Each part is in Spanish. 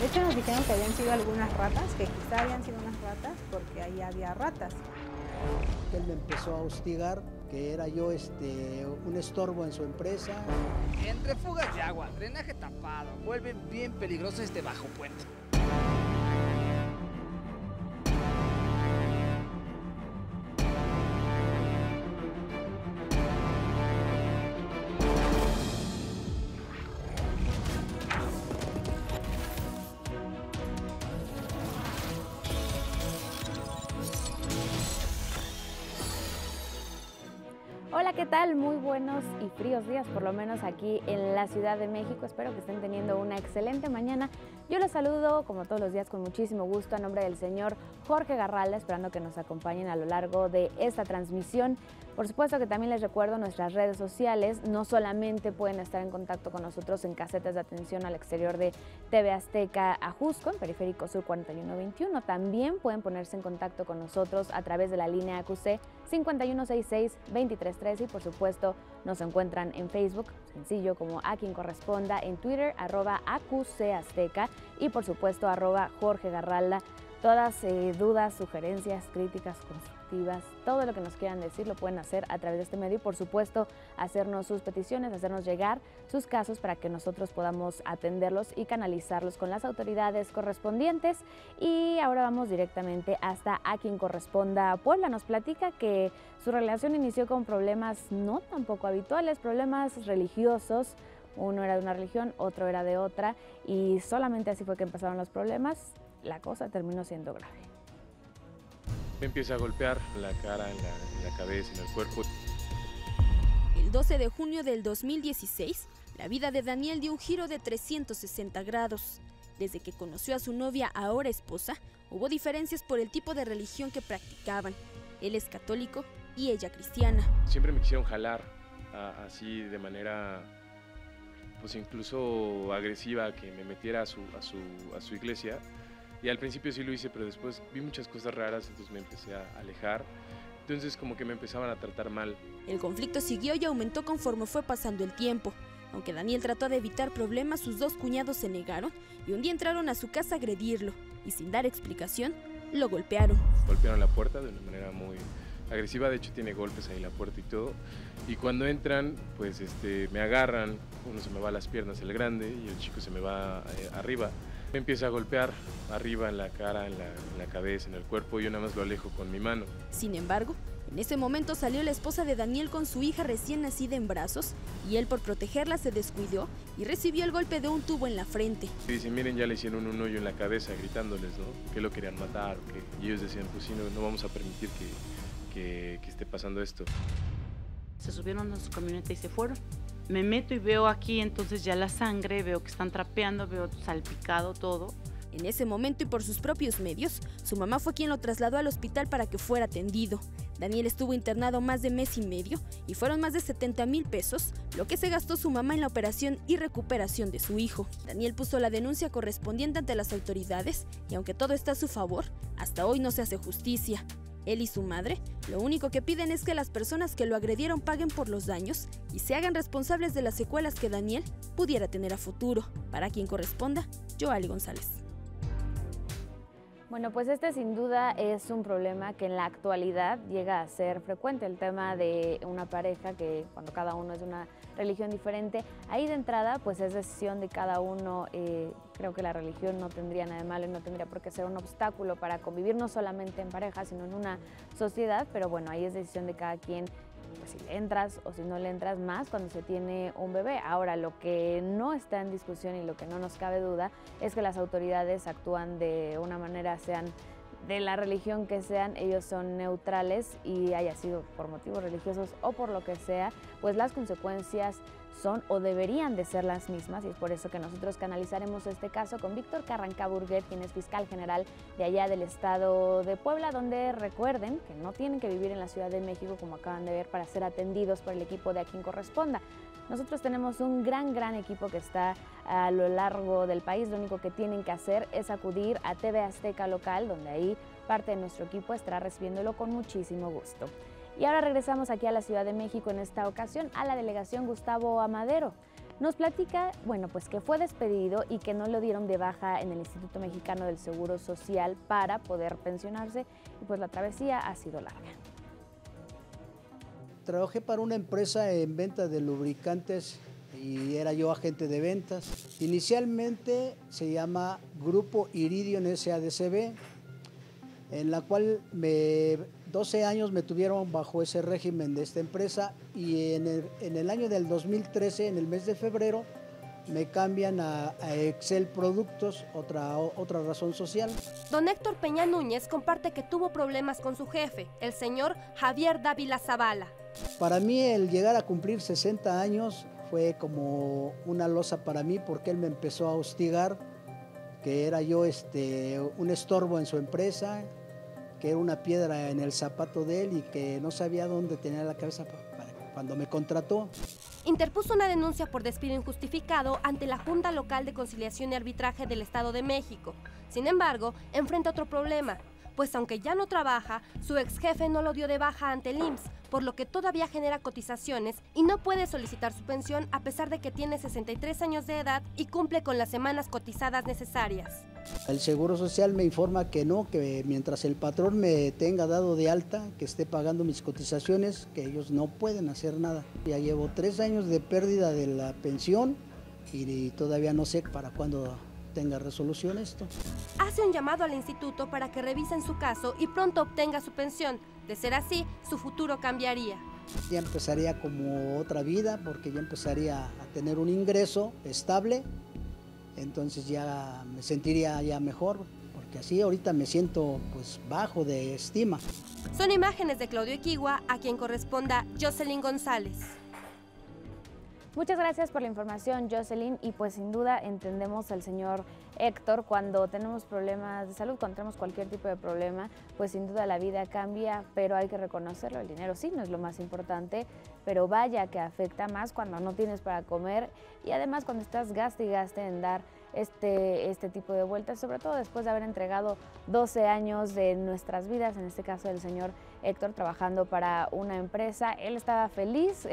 De hecho nos dijeron que habían sido algunas ratas, que quizá habían sido unas ratas, porque ahí había ratas. Él me empezó a hostigar, que era yo un estorbo en su empresa. Entre fugas de agua, drenaje tapado, vuelve bien peligroso este bajo puente. ¿Qué tal? Muy buenos y fríos días, por lo menos aquí en la Ciudad de México. Espero que estén teniendo una excelente mañana. Yo los saludo, como todos los días, con muchísimo gusto a nombre del señor Jorge Garralda, esperando que nos acompañen a lo largo de esta transmisión. Por supuesto que también les recuerdo nuestras redes sociales. No solamente pueden estar en contacto con nosotros en casetas de atención al exterior de TV Azteca Ajusco, en Periférico Sur 4121, también pueden ponerse en contacto con nosotros a través de la línea AQC 5166-2313 y por supuesto nos encuentran en Facebook, sencillo, como A Quien Corresponda, en Twitter, @AQC Azteca y por supuesto @Jorge Garralda. Todas dudas, sugerencias, críticas constructivas, todo lo que nos quieran decir lo pueden hacer a través de este medio y por supuesto hacernos sus peticiones, hacernos llegar sus casos para que nosotros podamos atenderlos y canalizarlos con las autoridades correspondientes. Y ahora vamos directamente hasta A Quien Corresponda. Puebla nos platica que su relación inició con problemas no tampoco habituales, problemas religiosos. Uno era de una religión, otro era de otra y solamente así fue que empezaron los problemas. La cosa terminó siendo grave. Me empieza a golpear la cara, en la cabeza, en el cuerpo. El 12 de junio del 2016, la vida de Daniel dio un giro de 360 grados. Desde que conoció a su novia, ahora esposa, hubo diferencias por el tipo de religión que practicaban. Él es católico y ella cristiana. Siempre me quisieron jalar así de manera, pues incluso agresiva, que me metiera a su iglesia. Y al principio sí lo hice, pero después vi muchas cosas raras, entonces me empecé a alejar. Entonces como que me empezaban a tratar mal. El conflicto siguió y aumentó conforme fue pasando el tiempo. Aunque Daniel trató de evitar problemas, sus dos cuñados se negaron y un día entraron a su casa a agredirlo. Y sin dar explicación, lo golpearon. Golpearon la puerta de una manera muy agresiva, de hecho tiene golpes ahí en la puerta y todo. Y cuando entran, pues me agarran, uno se me va a las piernas, el grande, y el chico se me va arriba. Me empieza a golpear arriba en la cara, en la cabeza, en el cuerpo, y yo nada más lo alejo con mi mano. Sin embargo, en ese momento salió la esposa de Daniel con su hija recién nacida en brazos y él, por protegerla, se descuidó y recibió el golpe de un tubo en la frente. Y dicen, miren, ya le hicieron un hoyo en la cabeza, gritándoles, ¿no?, que lo querían matar. Y ellos decían, pues sí, no vamos a permitir que esté pasando esto. Se subieron a su camioneta y se fueron. Me meto y veo aquí entonces ya la sangre, veo que están trapeando, veo salpicado todo. En ese momento y por sus propios medios, su mamá fue quien lo trasladó al hospital para que fuera atendido. Daniel estuvo internado más de mes y medio y fueron más de 70,000 pesos, lo que se gastó su mamá en la operación y recuperación de su hijo. Daniel puso la denuncia correspondiente ante las autoridades y aunque todo está a su favor, hasta hoy no se hace justicia. Él y su madre lo único que piden es que las personas que lo agredieron paguen por los daños y se hagan responsables de las secuelas que Daniel pudiera tener a futuro. Para Quien Corresponda, Joali González. Bueno, pues este sin duda es un problema que en la actualidad llega a ser frecuente, el tema de una pareja que cuando cada uno es de una religión diferente, ahí de entrada pues es decisión de cada uno. Creo que la religión no tendría nada de malo y no tendría por qué ser un obstáculo para convivir no solamente en pareja, sino en una sociedad, pero bueno, ahí es decisión de cada quien. Pues si le entras o si no le entras, más cuando se tiene un bebé. Ahora, lo que no está en discusión y lo que no nos cabe duda es que las autoridades actúan de una manera, sean de la religión que sean, ellos son neutrales y haya sido por motivos religiosos o por lo que sea, pues las consecuencias son o deberían de ser las mismas y es por eso que nosotros canalizaremos este caso con Víctor Carranca Burguet, quien es fiscal general de allá del estado de Puebla, donde recuerden que no tienen que vivir en la Ciudad de México, como acaban de ver, para ser atendidos por el equipo de A Quien Corresponda. Nosotros tenemos un gran equipo que está a lo largo del país. Lo único que tienen que hacer es acudir a TV Azteca local, donde ahí parte de nuestro equipo estará recibiéndolo con muchísimo gusto. Y ahora regresamos aquí a la Ciudad de México, en esta ocasión a la delegación Gustavo A. Madero. Nos platica, bueno, pues que fue despedido y que no lo dieron de baja en el Instituto Mexicano del Seguro Social para poder pensionarse, y pues la travesía ha sido larga. Trabajé para una empresa en venta de lubricantes y era yo agente de ventas. Inicialmente se llama Grupo Iridio S.A.D.C.B, en la cual 12 años me tuvieron bajo ese régimen de esta empresa, y en el año del 2013, en el mes de febrero, me cambian a Excel Productos, otra razón social. Don Héctor Peña Núñez comparte que tuvo problemas con su jefe, el señor Javier Dávila Zavala. Para mí el llegar a cumplir 60 años fue como una losa para mí, porque él me empezó a hostigar, que era yo un estorbo en su empresa, que era una piedra en el zapato de él y que no sabía dónde tenía la cabeza cuando me contrató. Interpuso una denuncia por despido injustificado ante la Junta Local de Conciliación y Arbitraje del Estado de México. Sin embargo, enfrenta otro problema, pues aunque ya no trabaja, su exjefe no lo dio de baja ante el IMSS, por lo que todavía genera cotizaciones y no puede solicitar su pensión a pesar de que tiene 63 años de edad y cumple con las semanas cotizadas necesarias. El Seguro Social me informa que no, que mientras el patrón me tenga dado de alta, que esté pagando mis cotizaciones, que ellos no pueden hacer nada. Ya llevo 3 años de pérdida de la pensión y todavía no sé para cuándo tenga resolución esto. Hace un llamado al instituto para que revisen su caso y pronto obtenga su pensión. De ser así, su futuro cambiaría. Ya empezaría como otra vida, porque ya empezaría a tener un ingreso estable, entonces ya me sentiría ya mejor, porque así ahorita me siento pues bajo de estima. Son imágenes de Claudio Equigua, A Quien Corresponda, Jocelyn González. Muchas gracias por la información, Jocelyn, y pues sin duda entendemos al señor Héctor. Cuando tenemos problemas de salud, cuando tenemos cualquier tipo de problema, pues sin duda la vida cambia, pero hay que reconocerlo, el dinero sí no es lo más importante, pero vaya que afecta más cuando no tienes para comer y además cuando estás gaste y gaste en dar este tipo de vueltas, sobre todo después de haber entregado 12 años de nuestras vidas, en este caso del señor Héctor, trabajando para una empresa. Él estaba feliz,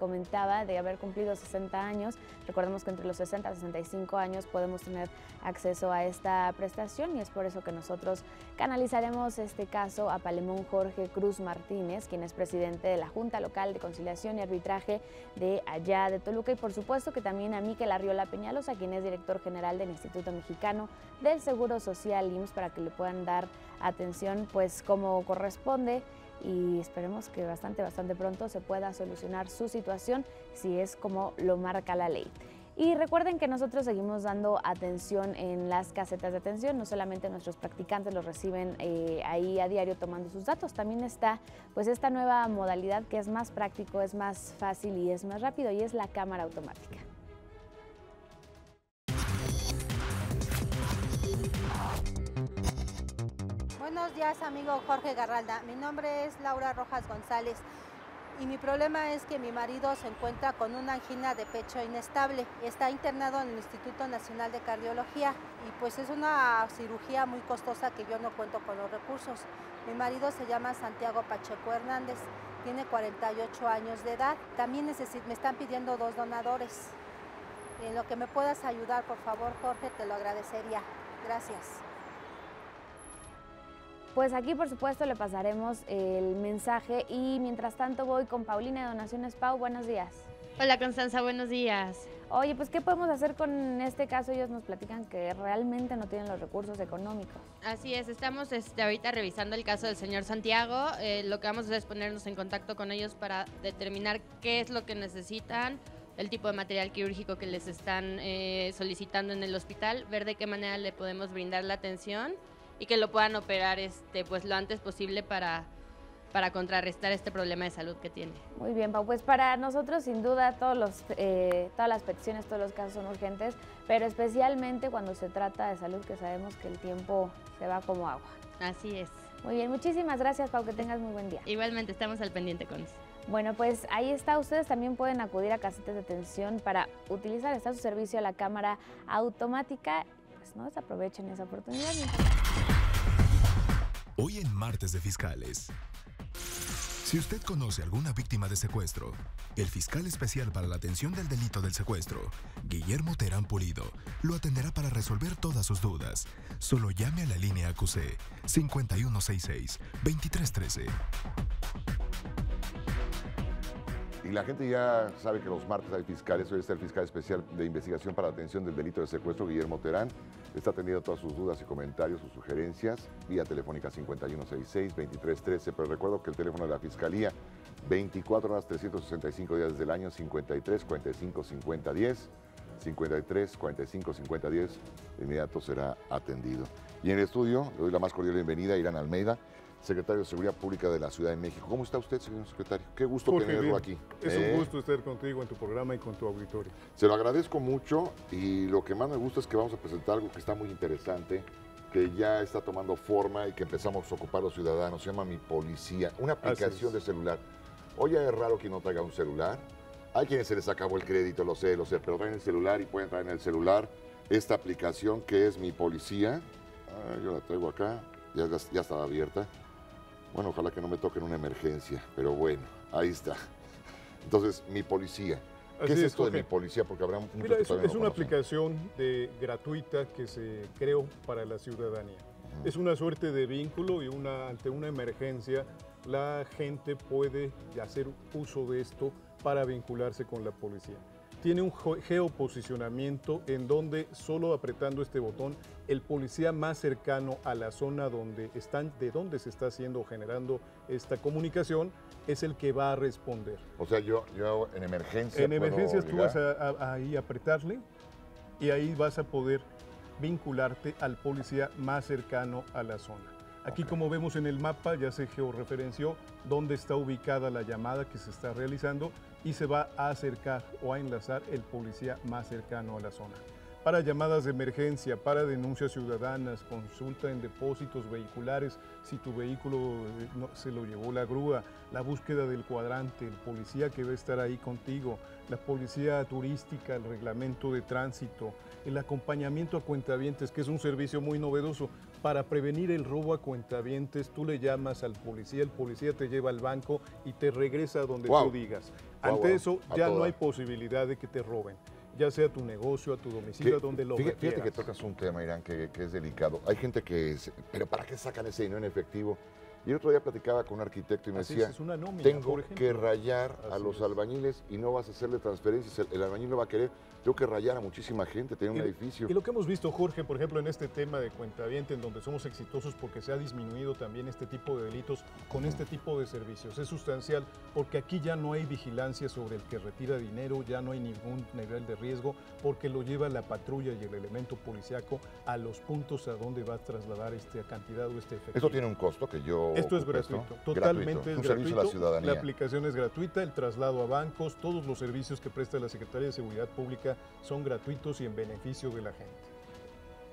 comentaba, de haber cumplido 60 años. Recordemos que entre los 60 y 65 años podemos tener acceso a esta prestación, y es por eso que nosotros canalizaremos este caso a Palemón Jorge Cruz Martínez, quien es presidente de la Junta Local de Conciliación y Arbitraje de allá de Toluca, y por supuesto que también a Miguel Arriola Peñalosa, quien es director general del Instituto Mexicano del Seguro Social, IMSS, para que le puedan dar atención pues como corresponde, y esperemos que bastante pronto se pueda solucionar su situación si es como lo marca la ley. Y recuerden que nosotros seguimos dando atención en las casetas de atención. No solamente nuestros practicantes los reciben ahí a diario tomando sus datos, también está pues esta nueva modalidad que es más práctico, es más fácil y es más rápido, y es la cámara automática. Buenos días, amigo Jorge Garralda. Mi nombre es Laura Rojas González y mi problema es que mi marido se encuentra con una angina de pecho inestable. Está internado en el Instituto Nacional de Cardiología y pues es una cirugía muy costosa que yo no cuento con los recursos. Mi marido se llama Santiago Pacheco Hernández, tiene 48 años de edad. También me están pidiendo 2 donadores. En lo que me puedas ayudar, por favor, Jorge, te lo agradecería. Gracias. Pues aquí, por supuesto, le pasaremos el mensaje, y mientras tanto voy con Paulina de Donaciones. Pau, buenos días. Hola, Constanza, buenos días. Oye, pues, ¿qué podemos hacer con este caso? Ellos nos platican que realmente no tienen los recursos económicos. Así es, estamos ahorita revisando el caso del señor Santiago. Lo que vamos a hacer es ponernos en contacto con ellos para determinar qué es lo que necesitan, el tipo de material quirúrgico que les están solicitando en el hospital, ver de qué manera le podemos brindar la atención y que lo puedan operar pues lo antes posible para contrarrestar este problema de salud que tiene. Muy bien, Pau, pues para nosotros sin duda todas las peticiones, todos los casos son urgentes, pero especialmente cuando se trata de salud, que sabemos que el tiempo se va como agua. Así es. Muy bien, muchísimas gracias, Pau, que tengas muy buen día. Igualmente, estamos al pendiente con eso. Bueno, pues ahí está. Ustedes también pueden acudir a casetas de atención para utilizar, está a su servicio la cámara automática. Pues no desaprovechen esa oportunidad. Hoy en Martes de Fiscales. Si usted conoce a alguna víctima de secuestro, el fiscal especial para la atención del delito del secuestro, Guillermo Terán Pulido, lo atenderá para resolver todas sus dudas. Solo llame a la línea AQC 5166-2313. Y la gente ya sabe que los martes hay fiscales. Hoy está el fiscal especial de investigación para la atención del delito de secuestro, Guillermo Terán. Está atendiendo todas sus dudas y comentarios, sus sugerencias, vía telefónica 5166-2313. Pero recuerdo que el teléfono de la Fiscalía, 24 horas 365 días del año, 53-45-50-10. 53-45-50-10, de inmediato será atendido. Y en el estudio, le doy la más cordial bienvenida a Irán Almeida, secretario de Seguridad Pública de la Ciudad de México. ¿Cómo está usted, señor secretario? Qué gusto tenerlo aquí. Es un gusto estar contigo en tu programa y con tu auditorio. Se lo agradezco mucho, y lo que más me gusta es que vamos a presentar algo que está muy interesante, que ya está tomando forma y que empezamos a ocupar los ciudadanos. Se llama Mi Policía, una aplicación de celular. Hoy es raro que no traiga un celular. Hay quienes se les acabó el crédito, lo sé, pero traen el celular y pueden traer en el celular esta aplicación que es Mi Policía. Yo la traigo acá, ya estaba abierta. Bueno, ojalá que no me toquen una emergencia, pero bueno, ahí está. Entonces, Mi Policía. ¿Qué es esto de Mi Policía? Porque habrá muchos que todavía no lo conocen. Es una aplicación gratuita que se creó para la ciudadanía. Es una suerte de vínculo y ante una emergencia la gente puede hacer uso de esto para vincularse con la policía. Tiene un geoposicionamiento en donde solo apretando este botón el policía más cercano a la zona de donde se está haciendo o generando esta comunicación es el que va a responder. O sea, yo en emergencia. En emergencias tú vas a apretarle y ahí vas a poder vincularte al policía más cercano a la zona. Aquí, como vemos en el mapa, ya se georreferenció dónde está ubicada la llamada que se está realizando y se va a acercar o a enlazar el policía más cercano a la zona. Para llamadas de emergencia, para denuncias ciudadanas, consulta en depósitos vehiculares, si tu vehículo se lo llevó la grúa, la búsqueda del cuadrante, el policía que va a estar ahí contigo, la policía turística, el reglamento de tránsito, el acompañamiento a cuentavientes, que es un servicio muy novedoso. Para prevenir el robo a cuentavientes, tú le llamas al policía, el policía te lleva al banco y te regresa donde tú digas. Ante eso, ya no hay posibilidad de que te roben, ya sea tu negocio, a tu domicilio, donde lo refieras. Fíjate que tocas un tema, Irán, que es delicado. Hay gente que dice, pero ¿para qué sacan ese dinero en efectivo? Y el otro día platicaba con un arquitecto y me decía, tengo que rayar a los albañiles y no vas a hacerle transferencias, el albañil no va a querer, tengo que rayar a muchísima gente, tener un edificio. Y lo que hemos visto, Jorge, por ejemplo, en este tema de cuentaviente, en donde somos exitosos porque se ha disminuido también este tipo de delitos con este tipo de servicios, es sustancial, porque aquí ya no hay vigilancia sobre el que retira dinero, ya no hay ningún nivel de riesgo, porque lo lleva la patrulla y el elemento policiaco a los puntos a donde va a trasladar esta cantidad o este efectivo. Eso tiene un costo que yo... Esto es gratuito, totalmente es gratuito, la aplicación es gratuita, el traslado a bancos, todos los servicios que presta la Secretaría de Seguridad Pública son gratuitos y en beneficio de la gente.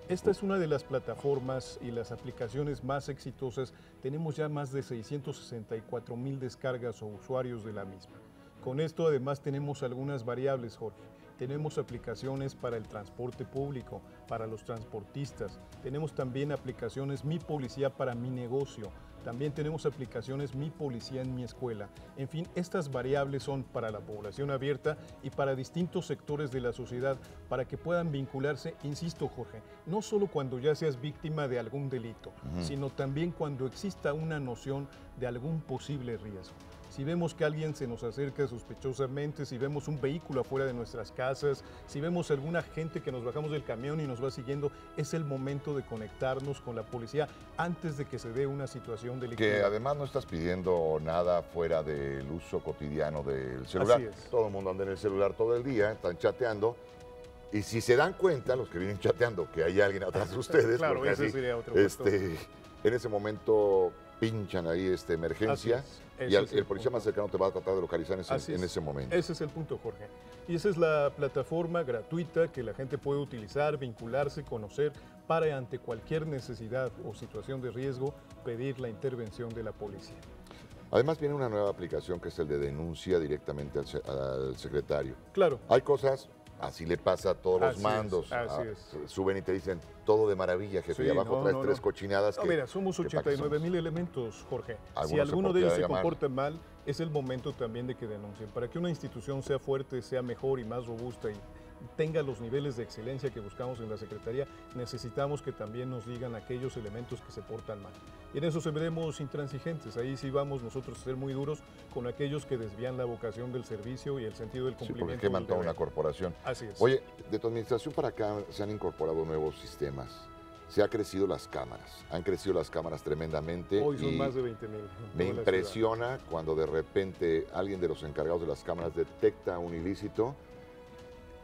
Esta es una de las plataformas y las aplicaciones más exitosas, tenemos ya más de 664,000 descargas o usuarios de la misma. Con esto además tenemos algunas variables, Jorge. Tenemos aplicaciones para el transporte público, para los transportistas, tenemos también aplicaciones Mi Policía para mi negocio, también tenemos aplicaciones Mi Policía en mi escuela. En fin, estas variables son para la población abierta y para distintos sectores de la sociedad, para que puedan vincularse, insisto, Jorge, no solo cuando ya seas víctima de algún delito, sino también cuando exista una noción de algún posible riesgo. Si vemos que alguien se nos acerca sospechosamente, si vemos un vehículo afuera de nuestras casas, si vemos alguna gente que nos bajamos del camión y nos va siguiendo, es el momento de conectarnos con la policía antes de que se dé una situación delictiva. Que además no estás pidiendo nada fuera del uso cotidiano del celular. Así es. Todo el mundo anda en el celular todo el día, están chateando. Y si se dan cuenta, los que vienen chateando, que hay alguien atrás de ustedes, claro, ese sería otro en ese momento pinchan ahí emergencia. Y el policía más cercano te va a tratar de localizar en ese momento. Ese es el punto, Jorge. Y esa es la plataforma gratuita que la gente puede utilizar, vincularse, conocer, para ante cualquier necesidad o situación de riesgo, pedir la intervención de la policía. Además viene una nueva aplicación que es el de denuncia directamente al secretario. Claro. Hay cosas Así le pasa a todos los mandos. Suben y te dicen todo de maravilla, jefe. Sí, y abajo traes tres cochinadas. No, que, mira, somos 89,000 elementos, Jorge. Si alguno de ellos se comporta mal, es el momento también de que denuncien. Para que una institución sea fuerte, sea mejor y más robusta y tenga los niveles de excelencia que buscamos en la Secretaría, necesitamos que también nos digan aquellos elementos que se portan mal. Y en eso seremos intransigentes, ahí sí vamos nosotros a ser muy duros con aquellos que desvían la vocación del servicio y el sentido del cumplimiento. Sí, porque queman toda una corporación. Así es. Oye, de tu administración para acá se han incorporado nuevos sistemas, se han crecido las cámaras, tremendamente. Hoy son más de 20,000. Me impresiona cuando de repente alguien de los encargados de las cámaras detecta un ilícito,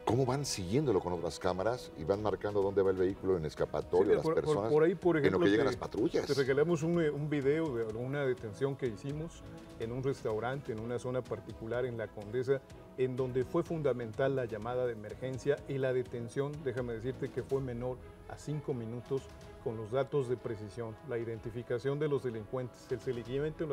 cómo van siguiéndolo con otras cámaras y van marcando dónde va el vehículo en escapatoria, sí, las personas, por ahí, por ejemplo, en lo que llegan las patrullas. Te regalamos un video de una detención que hicimos en un restaurante, en una zona particular en La Condesa, en donde fue fundamental la llamada de emergencia y la detención, déjame decirte que fue menor a 5 minutos con los datos de precisión, la identificación de los delincuentes, el seguimiento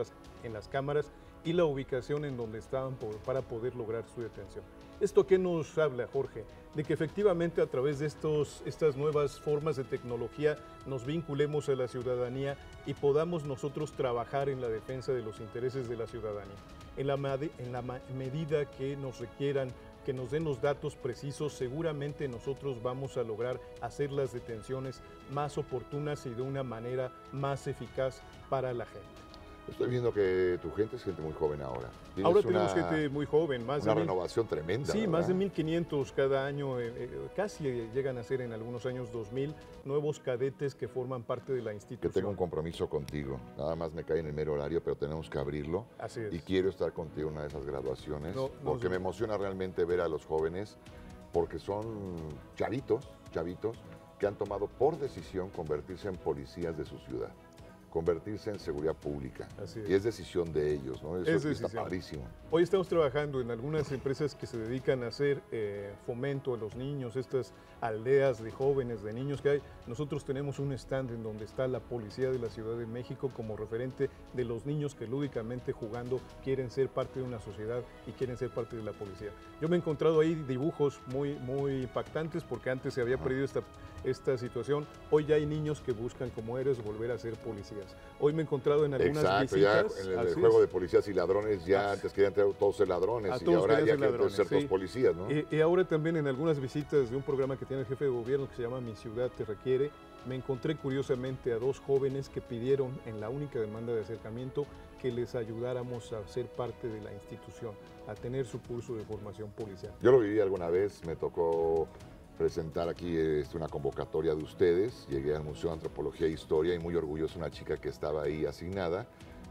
en las cámaras y la ubicación en donde estaban para poder lograr su detención. ¿Esto qué nos habla, Jorge? De que efectivamente a través de estas nuevas formas de tecnología nos vinculemos a la ciudadanía y podamos nosotros trabajar en la defensa de los intereses de la ciudadanía. En la medida que nos requieran, que nos den los datos precisos, seguramente nosotros vamos a lograr hacer las detenciones más oportunas y de una manera más eficaz para la gente. Estoy viendo que tu gente es gente muy joven ahora. Ahora tenemos gente muy joven. Una renovación tremenda. Sí, más de 1,500 cada año, casi llegan a ser en algunos años 2,000 nuevos cadetes que forman parte de la institución. Que tengo un compromiso contigo, nada más me cae en el mero horario, pero tenemos que abrirlo. Así es. Y quiero estar contigo en una de esas graduaciones, porque me emociona realmente ver a los jóvenes, porque son chavitos, que han tomado por decisión convertirse en policías de su ciudad. Convertirse en seguridad pública. Así es. Y es decisión de ellos, ¿no? Eso está padrísimo. Hoy estamos trabajando en algunas empresas que se dedican a hacer fomento a los niños, estas aldeas de jóvenes, de niños que hay. Nosotros tenemos un stand en donde está la policía de la Ciudad de México como referente de los niños que lúdicamente jugando quieren ser parte de una sociedad y quieren ser parte de la policía. Yo me he encontrado ahí dibujos muy impactantes porque antes se había perdido esta situación. Hoy ya hay niños que buscan, como eres, volver a ser policías. Hoy me he encontrado en algunas visitas. Ya en el juego de policías y ladrones, ya antes querían todos ser ladrones y ahora ya quieren ser todos policías, ¿no? Y ahora también en algunas visitas de un programa que tiene el jefe de gobierno que se llama Mi Ciudad Te Requiere, me encontré curiosamente a 2 jóvenes que pidieron en la única demanda de acercamiento que les ayudáramos a ser parte de la institución, a tener su curso de formación policial. Yo lo viví alguna vez, me tocó presentar aquí una convocatoria de ustedes, llegué al Museo de Antropología e Historia y muy orgullosa una chica que estaba ahí asignada,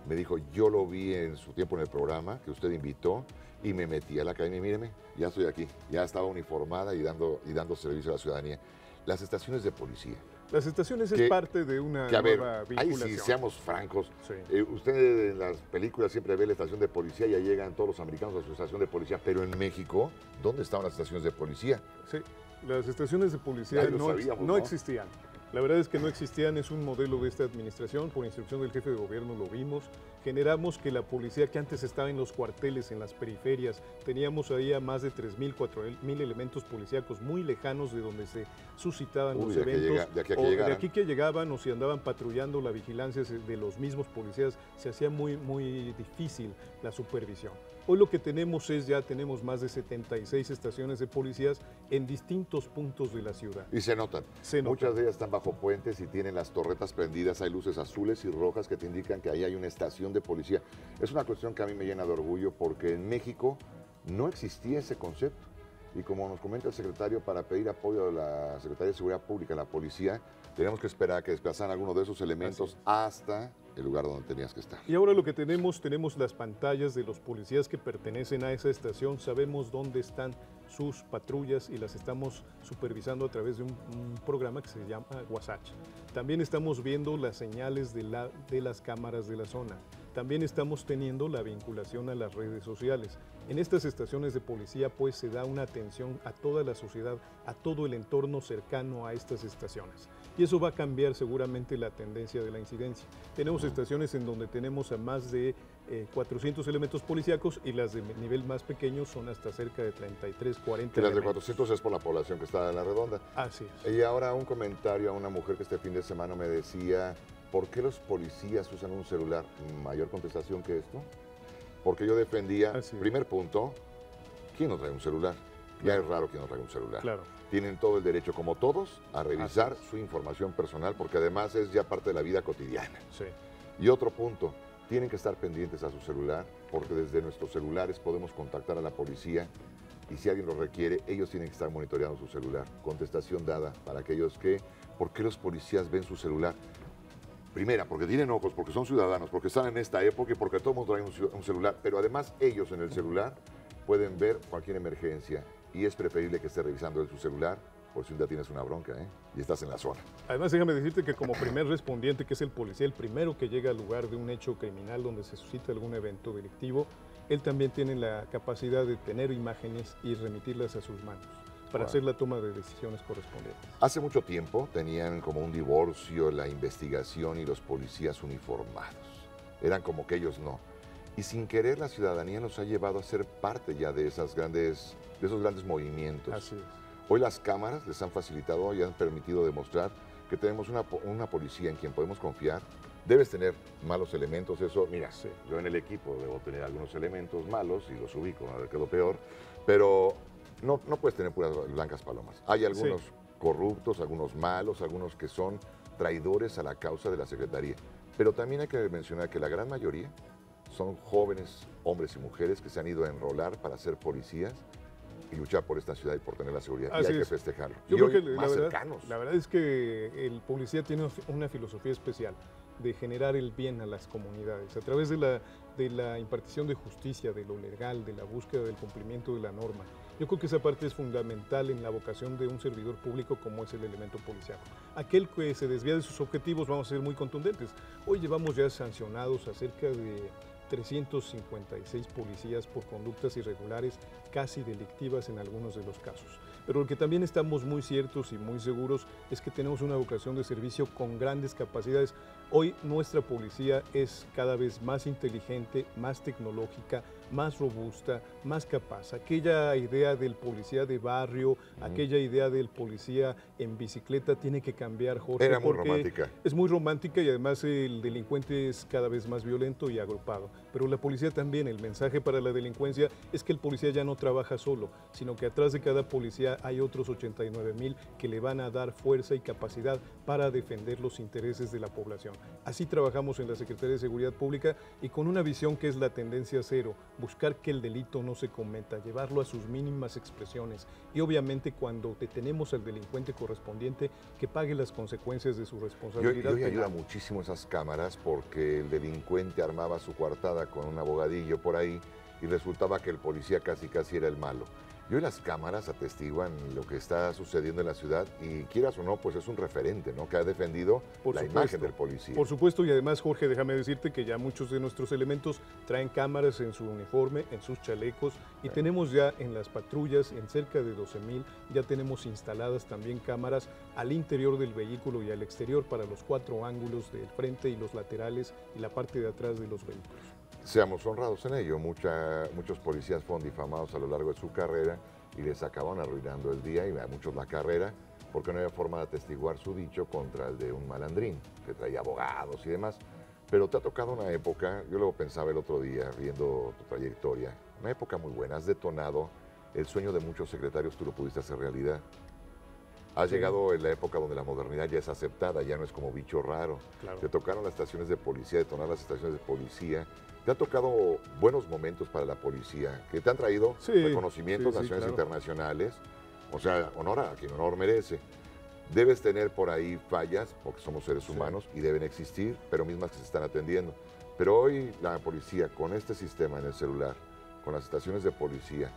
me dijo, yo lo vi en su tiempo en el programa que usted invitó y me metí a la academia y míreme, ya estoy aquí, ya estaba uniformada y dando servicio a la ciudadanía. Las estaciones de policía. Las estaciones es parte de una nueva vinculación. Ahí sí, seamos francos. Sí. Usted en las películas siempre ve la estación de policía y ya llegan todos los americanos a su estación de policía, pero en México, ¿dónde estaban las estaciones de policía? Sí. Las estaciones de policía no existían. La verdad es que no existían, es un modelo de esta administración, por instrucción del jefe de gobierno lo vimos. Generamos que la policía que antes estaba en los cuarteles, en las periferias, teníamos ahí a más de 3,000, 4,000 elementos policíacos muy lejanos de donde se suscitaban los eventos. De aquí que llegaban o si andaban patrullando, la vigilancia de los mismos policías se hacía muy difícil la supervisión. Hoy lo que tenemos es, ya tenemos más de 76 estaciones de policías en distintos puntos de la ciudad. Y se notan. Muchas de ellas están bajo puentes y tienen las torretas prendidas, hay luces azules y rojas que te indican que ahí hay una estación de policía. Es una cuestión que a mí me llena de orgullo porque en México no existía ese concepto. Y como nos comenta el secretario, para pedir apoyo de la Secretaría de Seguridad Pública, la policía, tenemos que esperar a que desplazaran alguno de esos elementos hasta el lugar donde tenías que estar. Y ahora lo que tenemos las pantallas de los policías que pertenecen a esa estación, sabemos dónde están sus patrullas y las estamos supervisando a través de un programa que se llama WhatsApp. También estamos viendo las señales de las cámaras de la zona. también estamos teniendo la vinculación a las redes sociales. En estas estaciones de policía pues se da una atención a toda la sociedad, a todo el entorno cercano a estas estaciones. Y eso va a cambiar seguramente la tendencia de la incidencia. Tenemos estaciones en donde tenemos a más de 400 elementos policíacos y las de nivel más pequeño son hasta cerca de 33, 40 elementos. Las de 400 es por la población que está en la redonda. Así es. Y ahora un comentario a una mujer que este fin de semana me decía, ¿por qué los policías usan un celular? ¿Mayor contestación que esto? Porque yo defendía, primer punto, ¿quién no trae un celular? Ya es raro que no traiga un celular. Claro. Tienen todo el derecho, como todos, a revisar su información personal, porque además es ya parte de la vida cotidiana. Sí. Y otro punto, tienen que estar pendientes a su celular, porque desde nuestros celulares podemos contactar a la policía y si alguien lo requiere, ellos tienen que estar monitoreando su celular. Contestación dada para aquellos que, ¿por qué los policías ven su celular? Primera, porque tienen ojos, porque son ciudadanos, porque están en esta época y porque todo el mundo trae un celular, pero además ellos en el celular pueden ver cualquier emergencia. Y es preferible que esté revisando su celular, por si un día tienes una bronca, ¿eh? Y estás en la zona. Además, déjame decirte que como primer respondiente, que es el policía, el primero que llega al lugar de un hecho criminal donde se suscita algún evento delictivo, él también tiene la capacidad de tener imágenes y remitirlas a sus manos para hacer la toma de decisiones correspondientes. Hace mucho tiempo tenían como un divorcio la investigación y los policías uniformados. Eran como que ellos no. Y sin querer la ciudadanía nos ha llevado a ser parte ya de esas grandes, de esos grandes movimientos. Así es. Hoy las cámaras les han facilitado y han permitido demostrar que tenemos una policía en quien podemos confiar. Debes tener malos elementos, eso, mira, yo en el equipo debo tener algunos elementos malos y los ubico, a ver qué es lo peor, pero no puedes tener puras blancas palomas. Hay algunos corruptos, algunos malos, algunos que son traidores a la causa de la Secretaría, pero también hay que mencionar que la gran mayoría son jóvenes hombres y mujeres que se han ido a enrolar para ser policías y luchar por esta ciudad y por tener la seguridad. Así y hay que festejarlo. Yo creo que más cercanos. La verdad es que el policía tiene una filosofía especial de generar el bien a las comunidades a través de la impartición de justicia, de lo legal, de la búsqueda del cumplimiento de la norma. Yo creo que esa parte es fundamental en la vocación de un servidor público como es el elemento policial. Aquel que se desvía de sus objetivos, vamos a ser muy contundentes. Hoy llevamos ya sancionados acerca de 356 policías por conductas irregulares, casi delictivas en algunos de los casos. Pero lo que también estamos muy ciertos y muy seguros es que tenemos una vocación de servicio con grandes capacidades. Hoy nuestra policía es cada vez más inteligente, más tecnológica, más robusta, más capaz. Aquella idea del policía de barrio, aquella idea del policía en bicicleta tiene que cambiar, Jorge. Era muy romántica. Es muy romántica y además el delincuente es cada vez más violento y agrupado. Pero la policía también, el mensaje para la delincuencia es que el policía ya no trabaja solo, sino que atrás de cada policía hay otros 89,000 que le van a dar fuerza y capacidad para defender los intereses de la población. Así trabajamos en la Secretaría de Seguridad Pública y con una visión que es la tendencia cero, buscar que el delito no se cometa, llevarlo a sus mínimas expresiones y obviamente cuando detenemos al delincuente correspondiente que pague las consecuencias de su responsabilidad. Yo ayuda muchísimo esas cámaras porque el delincuente armaba su coartada con un abogadillo por ahí y resultaba que el policía casi era el malo. Y hoy las cámaras atestiguan lo que está sucediendo en la ciudad y quieras o no, pues es un referente, ¿no? Que ha defendido la imagen del policía. Por supuesto, y además, Jorge, déjame decirte que ya muchos de nuestros elementos traen cámaras en su uniforme, en sus chalecos, y tenemos ya en las patrullas, en cerca de 12,000, ya tenemos instaladas también cámaras al interior del vehículo y al exterior para los 4 ángulos del frente y los laterales y la parte de atrás de los vehículos. Seamos honrados en ello, muchos policías fueron difamados a lo largo de su carrera y les acaban arruinando el día y a muchos la carrera porque no había forma de atestiguar su dicho contra el de un malandrín que traía abogados y demás. Pero te ha tocado una época, yo luego pensaba el otro día viendo tu trayectoria, una época muy buena, has detonado el sueño de muchos secretarios, tú lo pudiste hacer realidad. Has llegado en la época donde la modernidad ya es aceptada, ya no es como bicho raro. Claro. Te tocaron las estaciones de policía, detonar las estaciones de policía. Te han tocado buenos momentos para la policía, que te han traído reconocimientos, naciones internacionales. O sea, honor a quien honor merece. Debes tener por ahí fallas, porque somos seres humanos y deben existir, pero mismas que se están atendiendo. Pero hoy la policía, con este sistema en el celular, con las estaciones de policía,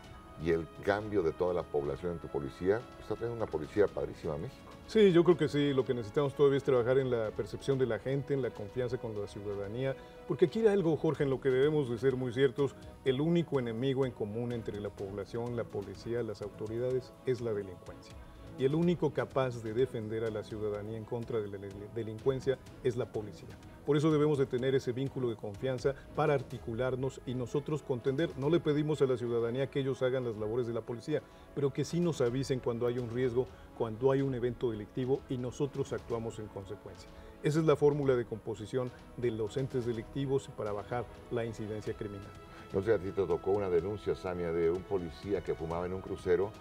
y el cambio de toda la población en tu policía, está teniendo una policía padrísima en México. Sí, yo creo que sí, lo que necesitamos todavía es trabajar en la percepción de la gente, en la confianza con la ciudadanía, porque aquí hay algo, Jorge, en lo que debemos de ser muy ciertos, el único enemigo en común entre la población, la policía, las autoridades, es la delincuencia. Y el único capaz de defender a la ciudadanía en contra de la delincuencia es la policía. Por eso debemos de tener ese vínculo de confianza para articularnos y nosotros contender. No le pedimos a la ciudadanía que ellos hagan las labores de la policía, pero que sí nos avisen cuando hay un riesgo, cuando hay un evento delictivo y nosotros actuamos en consecuencia. Esa es la fórmula de composición de los entes delictivos para bajar la incidencia criminal. No sé, a ti te tocó una denuncia, Samia, de un policía que fumaba en un crucero.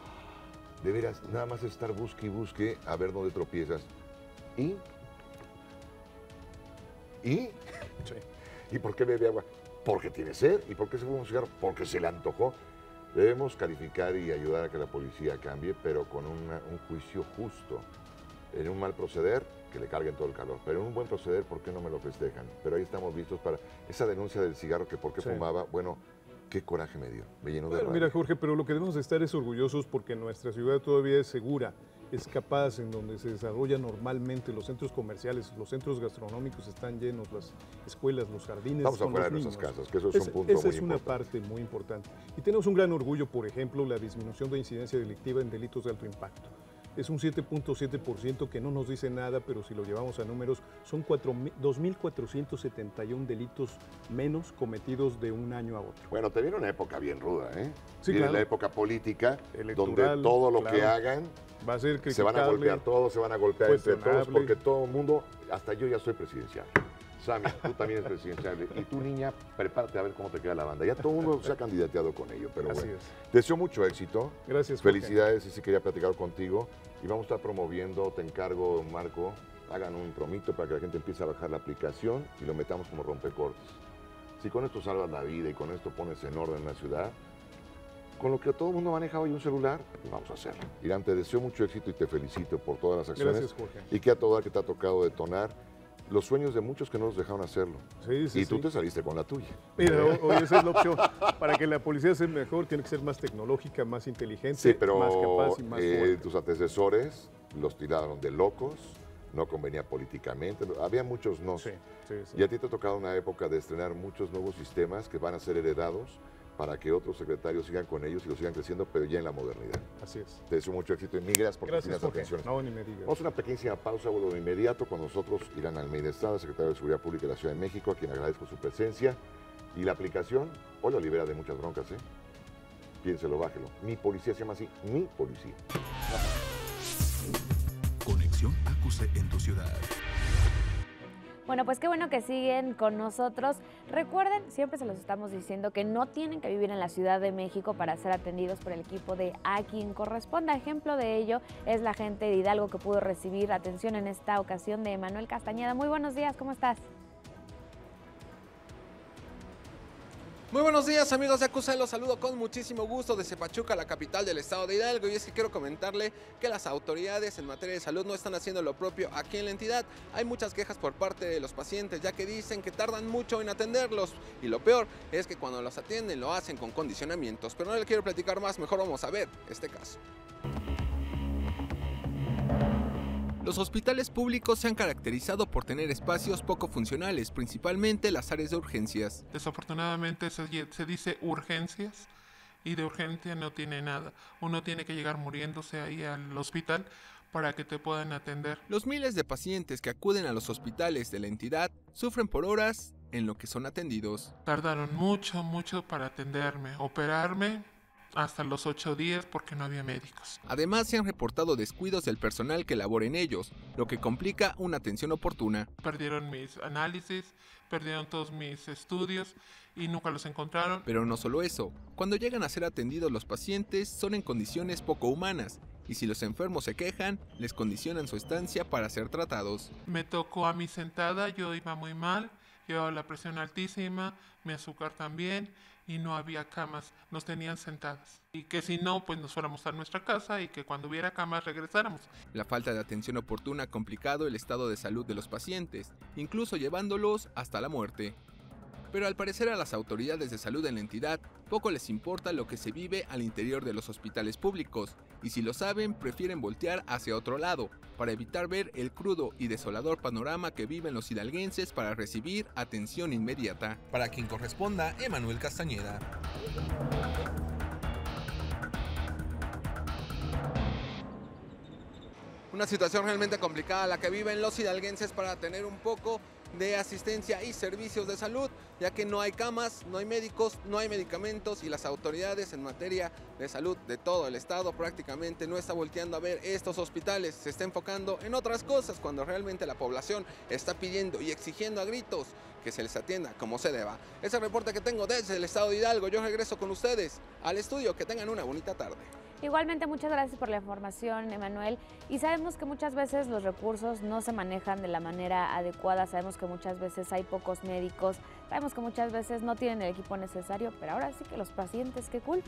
De veras, nada más estar busque y busque a ver dónde tropiezas. ¿Y? Sí. ¿Y por qué bebe agua? Porque tiene sed. ¿Y por qué se fuma un cigarro? Porque se le antojó. Debemos calificar y ayudar a que la policía cambie, pero con un juicio justo. En un mal proceder, que le carguen todo el calor. Pero en un buen proceder, ¿por qué no me lo festejan? Pero ahí estamos listos para esa denuncia del cigarro, que por qué fumaba, bueno... Qué coraje me dio, me llenó de rabia. Mira, Jorge, pero lo que debemos de estar es orgullosos porque nuestra ciudad todavía es segura, es capaz, en donde se desarrolla normalmente los centros comerciales, los centros gastronómicos están llenos, las escuelas, los jardines. Vamos a parar nuestras casas, que eso es un punto muy importante. Esa es una parte muy importante. Y tenemos un gran orgullo, por ejemplo, la disminución de incidencia delictiva en delitos de alto impacto. Es un 7.7% que no nos dice nada, pero si lo llevamos a números, son 2.471 delitos menos cometidos de un año a otro. Bueno, te viene una época bien ruda, ¿eh? Sí, viene claro. La época política, electoral, donde todo lo que hagan va a ser criticable, se van a golpear todos, se van a golpear entre todos, porque todo el mundo, hasta yo ya soy presidencial. Sammy, tú también eres presidencial. Y tú, niña, prepárate a ver cómo te queda la banda. Ya todo el mundo se ha candidateado con ello, pero bueno. Te deseo mucho éxito. Gracias, Jorge. Felicidades, y sí quería platicar contigo. Y vamos a estar promoviendo, te encargo, Marco, hagan un promito para que la gente empiece a bajar la aplicación y lo metamos como rompecortes. Si con esto salvas la vida y con esto pones en orden la ciudad, con lo que todo el mundo maneja hoy un celular, vamos a hacerlo. Irán, te deseo mucho éxito y te felicito por todas las acciones. Gracias, Jorge. Y que a todo el que te ha tocado detonar los sueños de muchos que no los dejaron hacerlo. Sí, sí, y tú te saliste con la tuya. Mira, hoy esa es la opción. Para que la policía sea mejor, tiene que ser más tecnológica, más inteligente, sí, pero, más capaz y más fuerte. Tus antecesores los tiraron de locos, no convenía políticamente, había muchos no. Sí, sí, sí. Y a ti te ha tocado una época de estrenar muchos nuevos sistemas que van a ser heredados para que otros secretarios sigan con ellos y los sigan creciendo, pero ya en la modernidad. Así es. Te deseo mucho éxito y migras por las atenciones. No, ni me digas. Vamos a una pequeña pausa, vuelvo de inmediato con nosotros, Irán Almeida, secretario de Seguridad Pública de la Ciudad de México, a quien agradezco su presencia. Y la aplicación, hoy lo libera de muchas broncas, ¿eh? Piénselo, bájelo. Mi Policía se llama así, Mi Policía. Conexión AQC en tu ciudad. Bueno, pues qué bueno que siguen con nosotros. Recuerden, siempre se los estamos diciendo que no tienen que vivir en la Ciudad de México para ser atendidos por el equipo de A Quien Corresponda. Ejemplo de ello es la gente de Hidalgo que pudo recibir atención en esta ocasión de Manuel Castañeda. Muy buenos días, ¿cómo estás? Muy buenos días, amigos de AQC, los saludo con muchísimo gusto desde Pachuca, la capital del estado de Hidalgo, y es que quiero comentarle que las autoridades en materia de salud no están haciendo lo propio aquí en la entidad. Hay muchas quejas por parte de los pacientes, ya que dicen que tardan mucho en atenderlos, y lo peor es que cuando los atienden lo hacen con condicionamientos, pero no le quiero platicar más, mejor vamos a ver este caso. Los hospitales públicos se han caracterizado por tener espacios poco funcionales, principalmente las áreas de urgencias. Desafortunadamente se dice urgencias y de urgencia no tiene nada. Uno tiene que llegar muriéndose ahí al hospital para que te puedan atender. Los miles de pacientes que acuden a los hospitales de la entidad sufren por horas en lo que son atendidos. Tardaron mucho para atenderme, operarme. Hasta los 8 días porque no había médicos. Además se han reportado descuidos del personal que labora en ellos, lo que complica una atención oportuna. Perdieron mis análisis, perdieron todos mis estudios y nunca los encontraron. Pero no solo eso, cuando llegan a ser atendidos los pacientes son en condiciones poco humanas y si los enfermos se quejan, les condicionan su estancia para ser tratados. Me tocó a mí sentada, yo iba muy mal, llevaba la presión altísima, mi azúcar también. Y no había camas, nos tenían sentadas. Y que si no, pues nos fuéramos a nuestra casa y que cuando hubiera camas regresáramos. La falta de atención oportuna ha complicado el estado de salud de los pacientes, incluso llevándolos hasta la muerte. pero al parecer a las autoridades de salud en la entidad poco les importa lo que se vive al interior de los hospitales públicos, y si lo saben prefieren voltear hacia otro lado, para evitar ver el crudo y desolador panorama que viven los hidalguenses para recibir atención inmediata. Para Quien Corresponda, Emanuel Castañeda. Una situación realmente complicada la que viven los hidalguenses para tener un poco de asistencia y servicios de salud, ya que no hay camas, no hay médicos, no hay medicamentos y las autoridades en materia de salud de todo el estado prácticamente no está volteando a ver estos hospitales, se está enfocando en otras cosas cuando realmente la población está pidiendo y exigiendo a gritos que se les atienda como se deba. Ese es el reporte que tengo desde el estado de Hidalgo. Yo regreso con ustedes al estudio, que tengan una bonita tarde. Igualmente, muchas gracias por la información, Emanuel. Y sabemos que muchas veces los recursos no se manejan de la manera adecuada, sabemos que muchas veces hay pocos médicos, sabemos que muchas veces no tienen el equipo necesario, pero ahora sí que los pacientes, qué cool.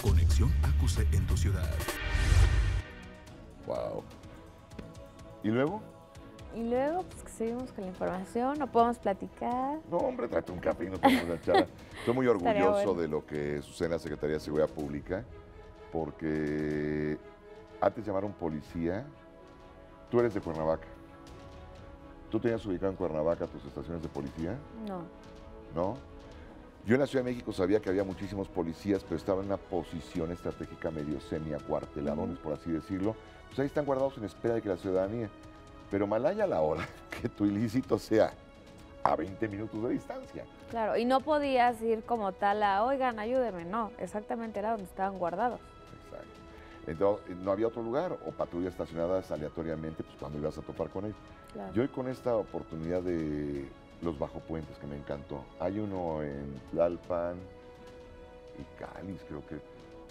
Conexión AQC en tu ciudad. Wow. ¿Y luego? Y luego, pues que seguimos con la información, no podemos platicar. No, hombre, tráete un café y no tenemos una charla. Estoy muy orgulloso de lo que sucede en la Secretaría de Seguridad Pública, porque antes llamaron policía. Tú eres de Cuernavaca. ¿Tú tenías ubicado en Cuernavaca tus estaciones de policía? No. ¿No? Yo en la Ciudad de México sabía que había muchísimos policías, pero estaba en una posición estratégica medio semi-acuarteladones, por así decirlo. Pues ahí están guardados en espera de que la ciudadanía... Pero malaya la hora que tu ilícito sea a 20 minutos de distancia. Claro, y no podías ir como tal a, oigan, ayúdenme, no, exactamente era donde estaban guardados. Exacto. Entonces, no había otro lugar o patrullas estacionadas aleatoriamente, pues cuando ibas a topar con él. Claro. Yo hoy con esta oportunidad de los bajopuentes, que me encantó, hay uno en Tlalpan y Calli, creo que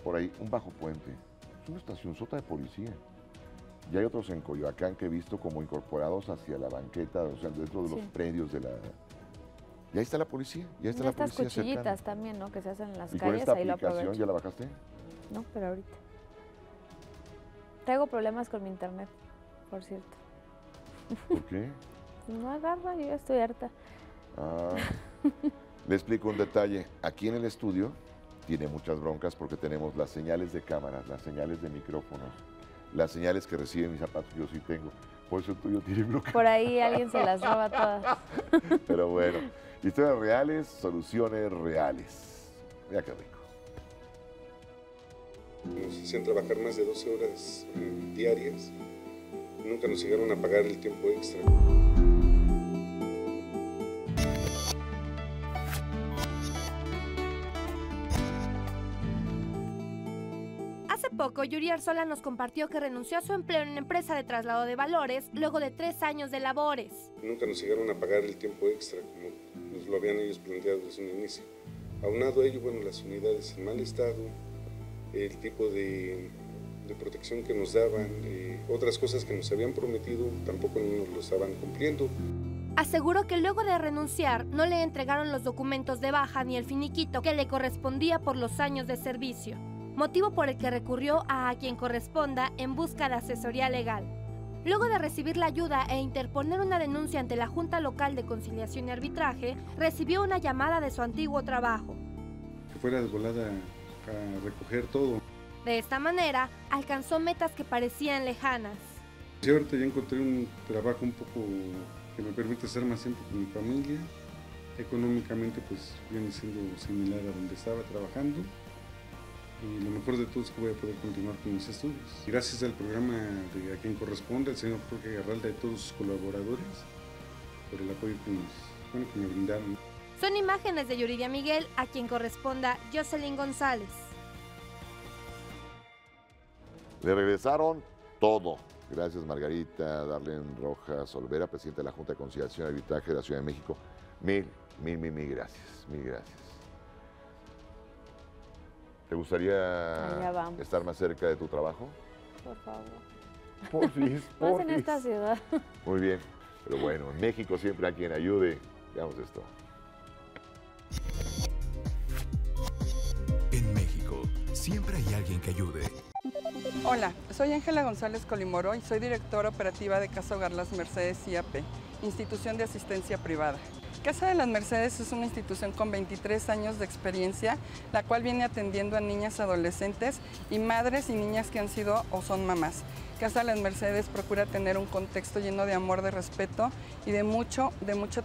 por ahí, un bajopuente, es una estación sota de policía. Y hay otros en Coyoacán que he visto como incorporados hacia la banqueta, o sea, dentro de los predios de la... Y ahí está la policía, y ahí está la policía cercana. Estas cuchillitas también, ¿no?, que se hacen en las calles. ¿Y con esta aplicación ya la bajaste? No, pero ahorita. Traigo problemas con mi internet, por cierto. ¿Por qué? No agarra, yo ya estoy harta. Ah, le explico un detalle. Aquí en el estudio tiene muchas broncas porque tenemos las señales de cámaras, las señales de micrófonos, las señales que reciben mis zapatos, yo sí tengo. Por eso el tuyo tiene bloqueo. Por ahí alguien se las roba todas. Pero bueno, historias reales, soluciones reales. Mira qué rico. Nos hicieron trabajar más de 12 horas diarias. Nunca nos llegaron a pagar el tiempo extra. Yuri Arzola nos compartió que renunció a su empleo en una empresa de traslado de valores luego de 3 años de labores. Nunca nos llegaron a pagar el tiempo extra, como nos lo habían ellos planteado desde un inicio. Aunado a ello, bueno, las unidades en mal estado, el tipo de protección que nos daban, otras cosas que nos habían prometido, tampoco nos lo estaban cumpliendo. Aseguró que luego de renunciar no le entregaron los documentos de baja ni el finiquito que le correspondía por los años de servicio, motivo por el que recurrió a Quien Corresponda en busca de asesoría legal. Luego de recibir la ayuda e interponer una denuncia ante la Junta Local de Conciliación y Arbitraje, recibió una llamada de su antiguo trabajo. Que fuera de volada a recoger todo. De esta manera, alcanzó metas que parecían lejanas. Sí, ahorita ya encontré un trabajo un poco que me permite estar más tiempo con mi familia. Económicamente, pues, viene siendo similar a donde estaba trabajando. Y lo mejor de todo es que voy a poder continuar con mis estudios. Gracias al programa de A Quien Corresponda, el señor Jorge Garralda y todos sus colaboradores, por el apoyo que me brindaron. Son imágenes de Yuridia Miguel, A Quien Corresponda, Jocelyn González. Le regresaron todo. Gracias, Margarita Darlene Rojas Olvera, presidenta de la Junta de Conciliación y Arbitraje de la Ciudad de México. Mil gracias, mil gracias. ¿Te gustaría estar más cerca de tu trabajo? Por favor. Porfis, porfis. Más en esta ciudad. Muy bien. Pero bueno, en México siempre hay quien ayude. Veamos esto. En México siempre hay alguien que ayude. Hola, soy Ángela González Colimoro y soy directora operativa de Casa Hogar Las Mercedes IAP, Institución de Asistencia Privada. Casa de las Mercedes es una institución con 23 años de experiencia, la cual viene atendiendo a niñas, adolescentes y madres y niñas que han sido o son mamás. Casa de las Mercedes procura tener un contexto lleno de amor, de respeto y de mucha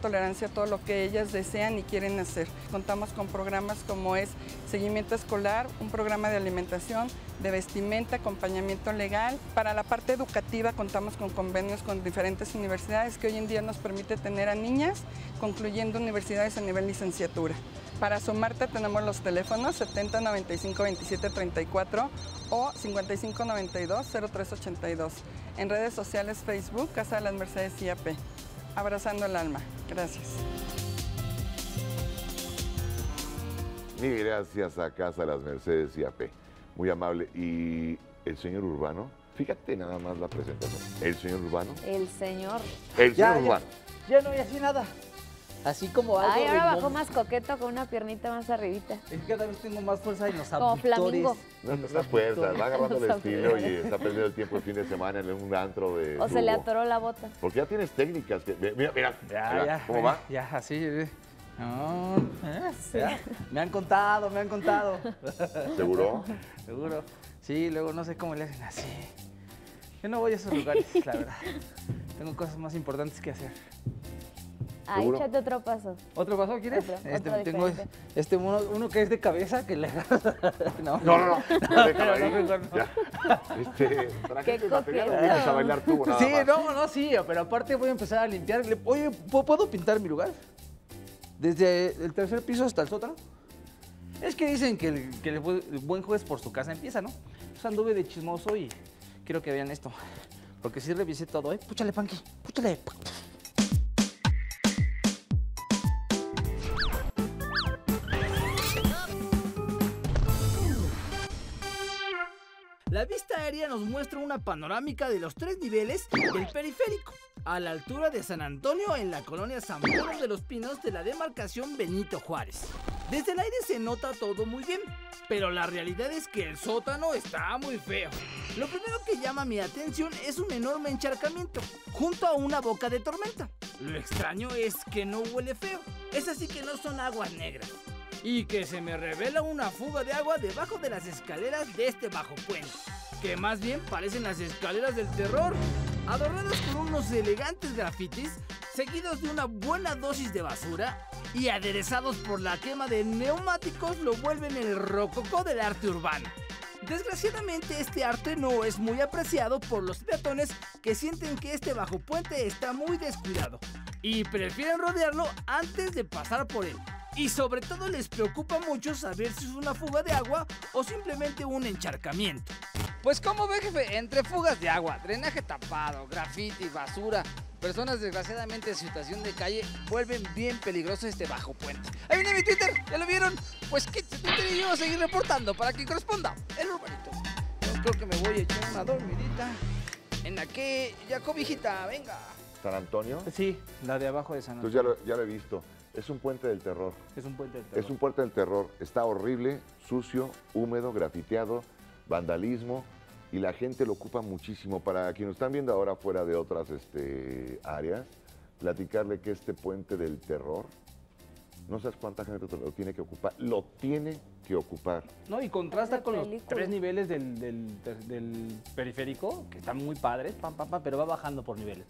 tolerancia a todo lo que ellas desean y quieren hacer. Contamos con programas como es seguimiento escolar, un programa de alimentación, de vestimenta, acompañamiento legal. Para la parte educativa contamos con convenios con diferentes universidades que hoy en día nos permite tener a niñas concluyendo universidades a nivel licenciatura. Para sumarte tenemos los teléfonos 70 95 27 34 o 55 92 03 82. En redes sociales Facebook, Casa de las Mercedes IAP. Abrazando el alma. Gracias. Mil gracias a Casa de las Mercedes IAP. Muy amable. ¿Y el señor Urbano? Fíjate nada más la presentación. ¿El señor Urbano? El señor Urbano. Ya no hay así nada. Así como algo. Ay, ahora bajó más coqueto con una piernita más arribita. Es que cada vez tengo más fuerza en los abductores. Como flamingo. No, no está fuerza, va agarrando el estilo y está perdiendo el tiempo el fin de semana en un antro de... O se le atoró la bota. Porque ya tienes técnicas. Mira, ¿cómo va? Ya, así. No, sí. Me han contado. ¿Seguro? Seguro. Sí, luego no sé cómo le hacen así. Yo no voy a esos lugares, la verdad. Tengo cosas más importantes que hacer. Ay, échate otro paso. ¿Otro paso quieres? Tengo uno que es de cabeza que le... No. ¿Qué coqueto? ¿Vienes a bailar tú nada más? Sí, sí, pero aparte voy a empezar a limpiar. Oye, ¿puedo pintar mi lugar? Desde el tercer piso hasta el sótano. Es que dicen que el buen juez por su casa empieza, ¿no? Pues anduve de chismoso y quiero que vean esto. Porque sí revisé todo, ¿eh? Púchale, Panqui, púchale. La vista aérea nos muestra una panorámica de los 3 niveles del periférico, a la altura de San Antonio en la colonia San Pedro de los Pinos de la demarcación Benito Juárez. Desde el aire se nota todo muy bien, pero la realidad es que el sótano está muy feo. Lo primero que llama mi atención es un enorme encharcamiento, junto a una boca de tormenta. Lo extraño es que no huele feo, es así que no son aguas negras. Y que se me revela una fuga de agua debajo de las escaleras de este bajo puente, que más bien parecen las escaleras del terror, adornadas con unos elegantes grafitis, seguidos de una buena dosis de basura y aderezados por la quema de neumáticos, lo vuelven el rococó del arte urbano. Desgraciadamente este arte no es muy apreciado por los peatones, que sienten que este bajo puente está muy descuidado y prefieren rodearlo antes de pasar por él. Y sobre todo les preocupa mucho saber si es una fuga de agua o simplemente un encharcamiento. Pues como ve, jefe, entre fugas de agua, drenaje tapado, grafiti, basura, personas desgraciadamente en situación de calle, vuelven bien peligroso este bajo puente. Ahí viene mi Twitter, ¿ya lo vieron? Pues quítese Twitter y yo voy a seguir reportando para que corresponda el urbanito. Yo creo que me voy a echar una dormidita en la que ya cobijita, venga. ¿San Antonio? Sí, la de abajo de San Antonio. Entonces ya lo he visto. Es un puente del terror. Está horrible, sucio, húmedo, grafiteado, vandalismo, y la gente lo ocupa muchísimo. Para quienes están viendo ahora fuera de otras áreas, platicarle que este puente del terror, no sabes cuánta gente lo tiene que ocupar. No, y contrasta con los 3 niveles del periférico, que están muy padres, pero va bajando por niveles.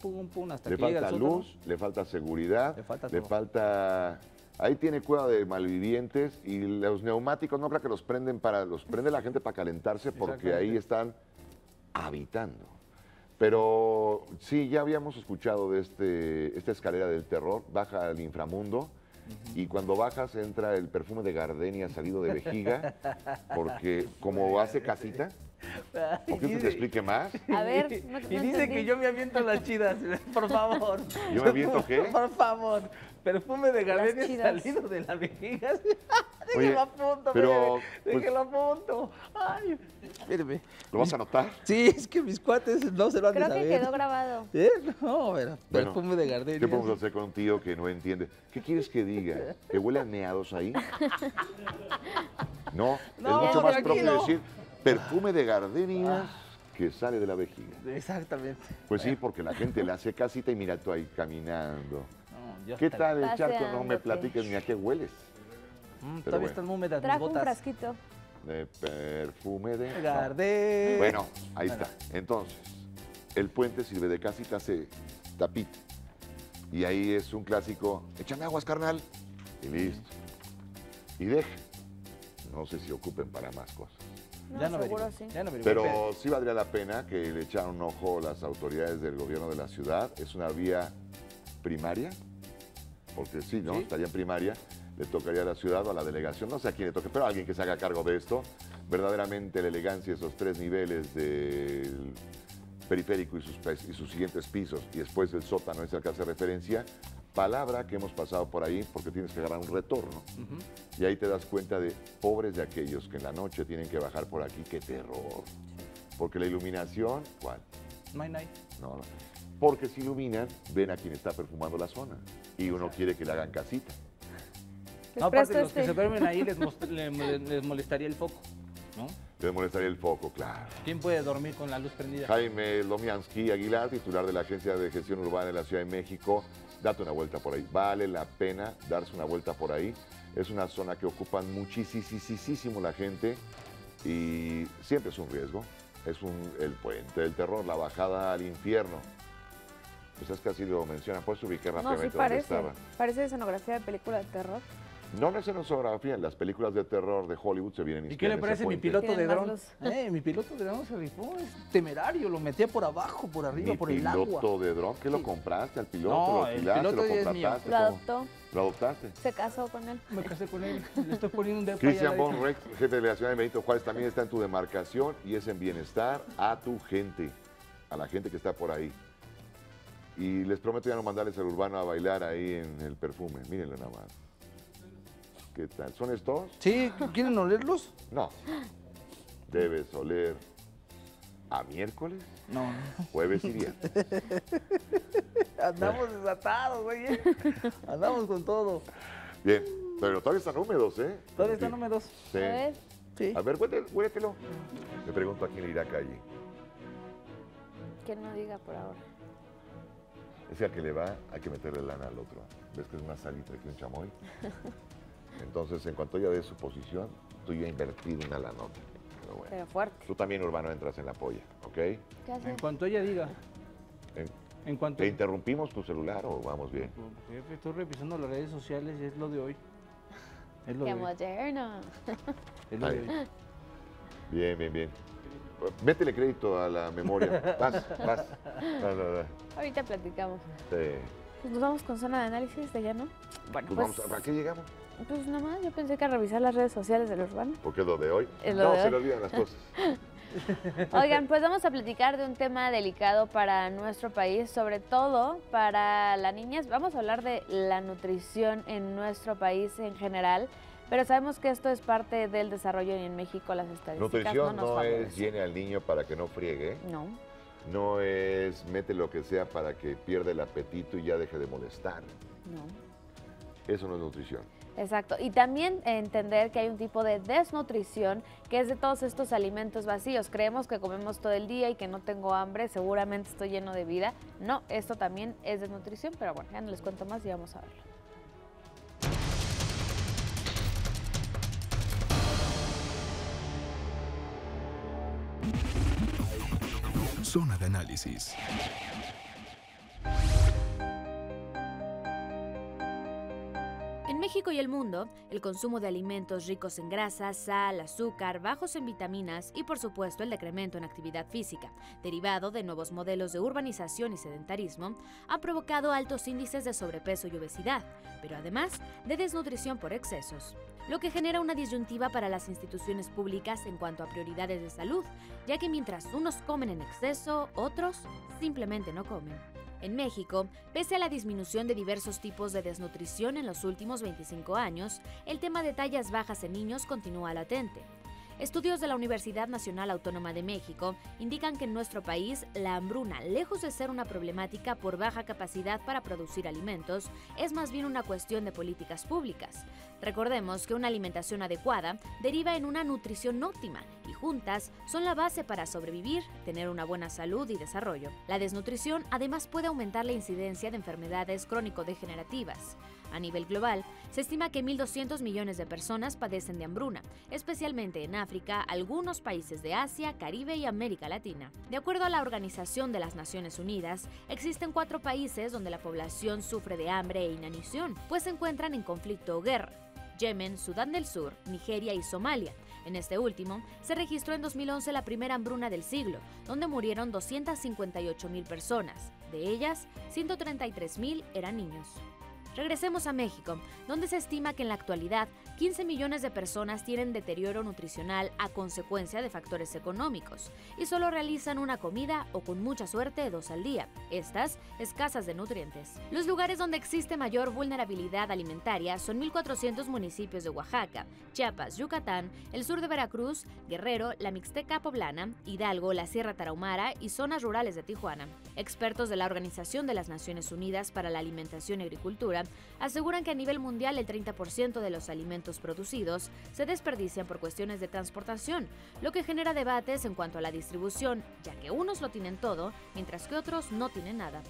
Hasta le que llega al sótano. Le falta luz, le falta seguridad, le falta... Ahí tiene cueva de malvivientes y los neumáticos, no creo que los prenden para... Los prende la gente para calentarse porque ahí están habitando. Pero sí, ya habíamos escuchado de esta escalera del terror, baja al inframundo. Y cuando bajas entra el perfume de gardenia salido de vejiga, porque como hace casita, ¿por qué te explique más? A ver, no, y dice que yo me aviento las chidas, por favor. ¿Yo me aviento qué? Por favor, perfume de gardenia salido de las vejigas. Déjelo apunto, déjelo apunto. Ay, espérame. ¿Lo vas a anotar? Sí, es que mis cuates no se lo han de saber. Creo que quedó grabado. ¿Eh? No, pero perfume de gardenia. ¿Qué podemos hacer con un tío que no entiende? ¿Qué quieres que diga? ¿Que huele a meados ahí? No, es mucho más propio decir perfume de gardenias que sale de la vejiga. Exactamente. Pues sí, porque la gente le hace casita y mira tú ahí caminando. ¿Qué tal el charco? No me platiques ni a qué hueles. Todavía están húmedas mis botas. Trajo un frasquito. De perfume de... Gardel. Bueno, ahí está. Entonces, el puente sirve de casita, se tapita. Y ahí es un clásico, échame aguas, carnal. Y listo. Y deje. No sé si ocupen para más cosas. No, ya no seguro, sí. Ya no pero sí valdría la pena que le echaran un ojo las autoridades del gobierno de la ciudad. Es una vía primaria, porque sí, ¿no? ¿Sí? Estaría en primaria. Le tocaría a la ciudad o a la delegación, no sé a quién le toque, pero a alguien que se haga cargo de esto. Verdaderamente la elegancia, esos tres niveles del periférico y sus siguientes pisos, y después el sótano es el que hace referencia. Palabra que hemos pasado por ahí porque tienes que agarrar un retorno. Y ahí te das cuenta de pobres de aquellos que en la noche tienen que bajar por aquí. ¡Qué terror! Porque la iluminación, ¿cuál? No hay nadie. No, no. Porque si iluminan, ven a quien está perfumando la zona. Y uno quiere que le hagan casita. No, aparte los que se duermen ahí les molestaría el foco, ¿no? Les molestaría el foco, claro. ¿Quién puede dormir con la luz prendida? Jaime Lomiansky Aguilar, titular de la Agencia de Gestión Urbana de la Ciudad de México. Date una vuelta por ahí. Vale la pena darse una vuelta por ahí. Es una zona que ocupan muchísimo la gente y siempre es un riesgo. Es el puente del terror, la bajada al infierno. Pues es que así lo mencionan. Puedes ubicar rápidamente dónde estaba. Parece escenografía de película de terror. No, no es escenografía. Las películas de terror de Hollywood se vienen. ¿Y qué le parece mi piloto de dron? Mi piloto de dron se rifó. Es temerario. Lo metía por abajo, por arriba, por el agua. ¿Mi piloto de dron? ¿Qué lo compraste al piloto? No, el piloto es mío. ¿Lo adoptó? ¿Lo adoptaste? Se casó con él. Me casé con él. Le estoy poniendo un dedo. Christian Von Rex, jefe de la ciudad de Benito Juárez, también está en tu demarcación y es en bienestar a tu gente, a la gente que está por ahí. Y les prometo ya no mandarles al urbano a bailar ahí en el perfume. Mírenlo nada más. ¿Qué tal? ¿Son estos? Sí, ¿quieren olerlos? No. Debes oler a miércoles, no, jueves y viernes. Andamos desatados, oye. Andamos con todo. Bien, pero todavía están húmedos, ¿eh? Todavía están húmedos. Sí. A ver. Sí. A ver, huéletelo. Le pregunto a quién le irá a Calli. Que no diga por ahora. Es que al que le va, hay que meterle lana al otro. ¿Ves que es una salita aquí, un chamoy? Entonces, en cuanto ella dé su posición, tú ya invertir una la nota. Pero bueno. Pero fuerte. Tú también, Urbano, entras en la polla, ¿ok? ¿Qué haces? En cuanto ella diga. En cuanto... ¿Te interrumpimos tu celular o vamos bien? Jefe, estoy revisando las redes sociales y es lo de hoy. Es lo de hoy. Moderno. Es lo de hoy. Bien, bien, bien. Métele crédito a la memoria. Vas. Ahorita platicamos. Sí. Pues nos vamos con zona de análisis de llano. Bueno, pues vamos, ¿a qué llegamos? Pues nada más, yo pensé que a revisar las redes sociales del Urbano. Porque es lo de hoy. No, se le olvidan las cosas. Oigan, pues vamos a platicar de un tema delicado para nuestro país, sobre todo para la niñez. Vamos a hablar de la nutrición en nuestro país en general, pero sabemos que esto es parte del desarrollo y en México las estadísticas nutrición no es llene al niño para que no friegue. No. No es mete lo que sea para que pierda el apetito y ya deje de molestar. No. Eso no es nutrición. Exacto, y también entender que hay un tipo de desnutrición que es de todos estos alimentos vacíos. Creemos que comemos todo el día y que no tengo hambre, seguramente estoy lleno de vida. No, esto también es desnutrición, pero bueno, ya no les cuento más y vamos a verlo. Zona de análisis. En México y el mundo, el consumo de alimentos ricos en grasa, sal, azúcar, bajos en vitaminas y por supuesto el decremento en actividad física, derivado de nuevos modelos de urbanización y sedentarismo, ha provocado altos índices de sobrepeso y obesidad, pero además de desnutrición por excesos, lo que genera una disyuntiva para las instituciones públicas en cuanto a prioridades de salud, ya que mientras unos comen en exceso, otros simplemente no comen. En México, pese a la disminución de diversos tipos de desnutrición en los últimos 25 años, el tema de tallas bajas en niños continúa latente. Estudios de la Universidad Nacional Autónoma de México indican que en nuestro país la hambruna, lejos de ser una problemática por baja capacidad para producir alimentos, es más bien una cuestión de políticas públicas. Recordemos que una alimentación adecuada deriva en una nutrición óptima y juntas son la base para sobrevivir, tener una buena salud y desarrollo. La desnutrición además puede aumentar la incidencia de enfermedades crónico-degenerativas. A nivel global, se estima que 1.200 millones de personas padecen de hambruna, especialmente en África, algunos países de Asia, Caribe y América Latina. De acuerdo a la Organización de las Naciones Unidas, existen 4 países donde la población sufre de hambre e inanición, pues se encuentran en conflicto o guerra: Yemen, Sudán del Sur, Nigeria y Somalia. En este último, se registró en 2011 la primera hambruna del siglo, donde murieron 258.000 personas. De ellas, 133.000 eran niños. Regresemos a México, donde se estima que en la actualidad 15 millones de personas tienen deterioro nutricional a consecuencia de factores económicos y solo realizan una comida o, con mucha suerte, 2 al día, estas escasas de nutrientes. Los lugares donde existe mayor vulnerabilidad alimentaria son 1.400 municipios de Oaxaca, Chiapas, Yucatán, el sur de Veracruz, Guerrero, la Mixteca poblana, Hidalgo, la Sierra Tarahumara y zonas rurales de Tijuana. Expertos de la Organización de las Naciones Unidas para la Alimentación y Agricultura aseguran que a nivel mundial el 30% de los alimentos producidos se desperdician por cuestiones de transportación, lo que genera debates en cuanto a la distribución, ya que unos lo tienen todo, mientras que otros no tienen nada.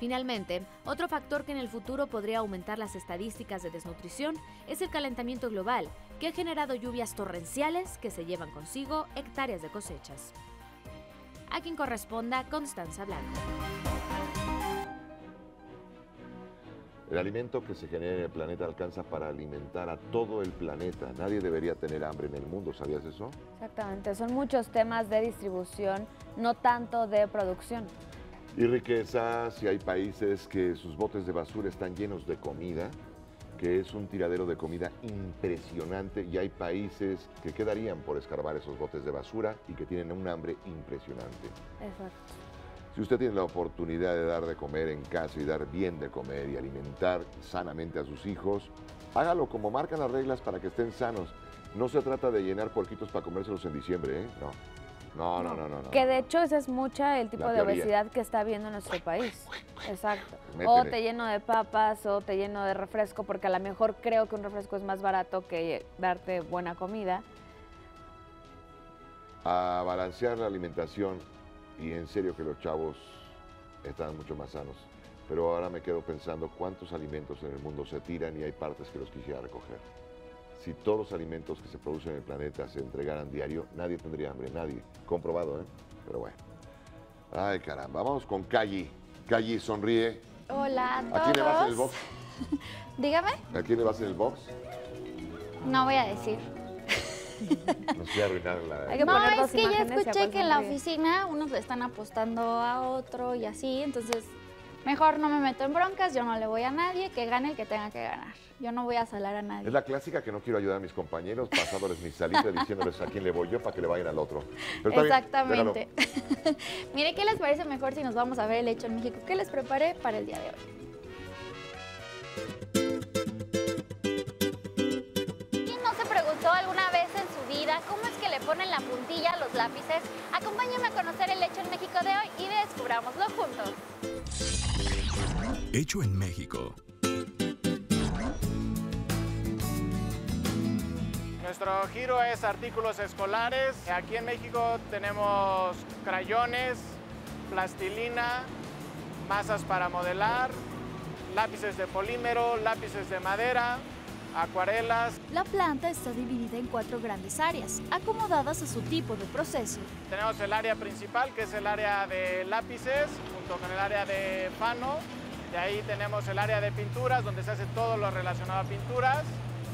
Finalmente, otro factor que en el futuro podría aumentar las estadísticas de desnutrición es el calentamiento global, que ha generado lluvias torrenciales que se llevan consigo hectáreas de cosechas. A Quien Corresponda, Constanza Blanco. El alimento que se genera en el planeta alcanza para alimentar a todo el planeta. Nadie debería tener hambre en el mundo, ¿sabías eso? Exactamente, son muchos temas de distribución, no tanto de producción. Y riqueza, si hay países que sus botes de basura están llenos de comida, que es un tiradero de comida impresionante, y hay países que quedarían por escarbar esos botes de basura y que tienen un hambre impresionante. Exacto. Si usted tiene la oportunidad de dar de comer en casa y dar bien de comer y alimentar sanamente a sus hijos, hágalo como marcan las reglas para que estén sanos. No se trata de llenar puerquitos para comérselos en diciembre, ¿eh? No. No. Que de hecho esa es mucha el tipo de obesidad que está habiendo en nuestro país. Exacto. O te lleno de papas o te lleno de refresco, porque a lo mejor creo que un refresco es más barato que darte buena comida. A balancear la alimentación. Y en serio que los chavos están mucho más sanos. Pero ahora me quedo pensando cuántos alimentos en el mundo se tiran y hay partes que los quisiera recoger. Si todos los alimentos que se producen en el planeta se entregaran diario, nadie tendría hambre, nadie. Comprobado, ¿eh? Pero bueno. Ay, caramba. Vamos con Calli. Calli, sonríe. Hola a todos. ¿A quién le vas en el box? Dígame. ¿A quién le vas en el box? No voy a decir. No estoy arruinando la... No, es que ya escuché que en la oficina unos le están apostando a otro y así, entonces mejor no me meto en broncas, yo no le voy a nadie, que gane el que tenga que ganar. Yo no voy a salar a nadie. Es la clásica que no quiero ayudar a mis compañeros pasándoles mi salita diciéndoles a quién le voy yo para que le vayan al otro. Pero exactamente. Mire, ¿qué les parece mejor si nos vamos a ver el hecho en México? ¿Qué les preparé para el día de hoy? ¿Alguna vez en su vida cómo es que le ponen la puntilla a los lápices? Acompáñame a conocer el hecho en México de hoy y descubrámoslo juntos. Hecho en México. Nuestro giro es artículos escolares. Aquí en México tenemos crayones, plastilina, masas para modelar, lápices de polímero, lápices de madera, acuarelas. La planta está dividida en 4 grandes áreas, acomodadas a su tipo de proceso. Tenemos el área principal, que es el área de lápices, junto con el área de fano. De ahí tenemos el área de pinturas, donde se hace todo lo relacionado a pinturas.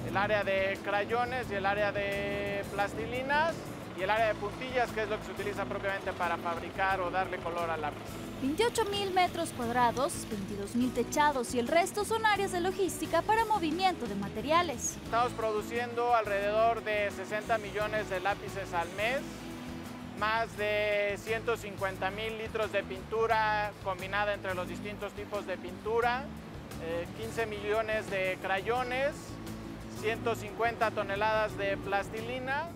El área de crayones y el área de plastilinas. Y el área de puntillas, que es lo que se utiliza propiamente para fabricar o darle color al lápiz. 28.000 metros cuadrados, 22.000 techados y el resto son áreas de logística para movimiento de materiales. Estamos produciendo alrededor de 60 millones de lápices al mes, más de 150.000 litros de pintura combinada entre los distintos tipos de pintura, 15 millones de crayones, 150 toneladas de plastilina.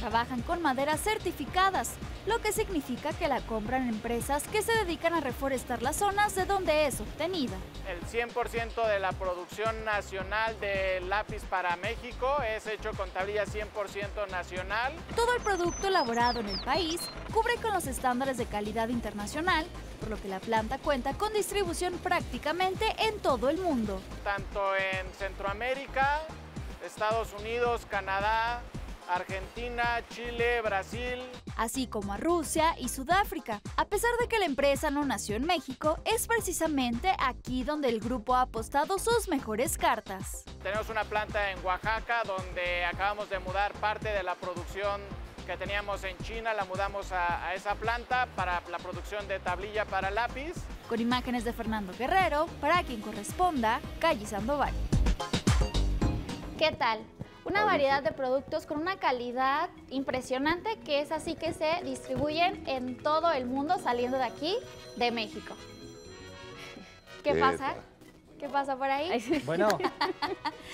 Trabajan con maderas certificadas. lo que significa que la compran empresas que se dedican a reforestar las zonas de donde es obtenida. El 100% de la producción nacional de lápiz para México es hecho con tablilla 100% nacional. Todo el producto elaborado en el país cubre con los estándares de calidad internacional, por lo que la planta cuenta con distribución prácticamente en todo el mundo. Tanto en Centroamérica, Estados Unidos, Canadá, Argentina, Chile, Brasil, así como a Rusia y Sudáfrica. A pesar de que la empresa no nació en México, es precisamente aquí donde el grupo ha apostado sus mejores cartas. Tenemos una planta en Oaxaca donde acabamos de mudar parte de la producción que teníamos en China, la mudamos a esa planta para la producción de tablilla para lápiz. Con imágenes de Fernando Guerrero, para Quien Corresponda, Calli Sandoval. ¿Qué tal? Una variedad de productos con una calidad impresionante, que es así que se distribuyen en todo el mundo saliendo de aquí, de México. ¿Qué pasa? ¿Qué pasa por ahí? Bueno,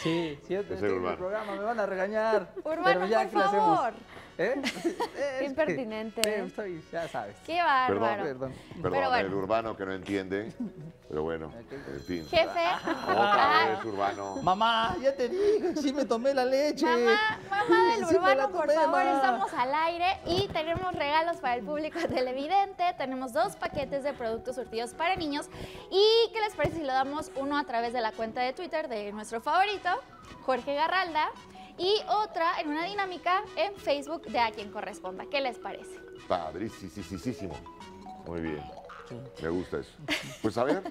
sí, siento en el programa, me van a regañar. Urbano, por favor. ¿Eh? Qué impertinente. Ya sabes. Qué bárbaro. Perdón, bueno. El urbano que no entiende, pero bueno, en fin. Jefe. Otra vez, urbano. Mamá, ya te dije, sí me tomé la leche. Mamá, mamá del urbano, por favor, estamos al aire y tenemos regalos para el público televidente. Tenemos 2 paquetes de productos surtidos para niños. ¿Y qué les parece si lo damos uno a través de la cuenta de Twitter de nuestro favorito, Jorge Garralda? Y otra en una dinámica en Facebook de A Quien Corresponda. ¿Qué les parece? Padrísimo. Muy bien. Me gusta eso. Pues a ver.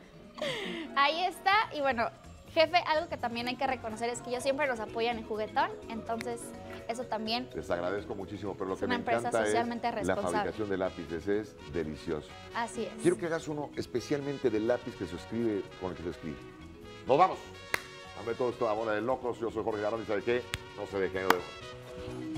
Ahí está. Y bueno, jefe, algo que también hay que reconocer es que ellos siempre nos apoyan en Juguetón. Entonces, eso también. Les agradezco muchísimo. Pero lo que me encanta es la fabricación de lápices. Es delicioso. Así es. Quiero que hagas uno especialmente del lápiz que se escribe con el que se escribe. ¡Nos vamos! Dame todo esto a bola de locos. Yo soy Jorge Garralda y ¿sabe qué? No se dejen de ver.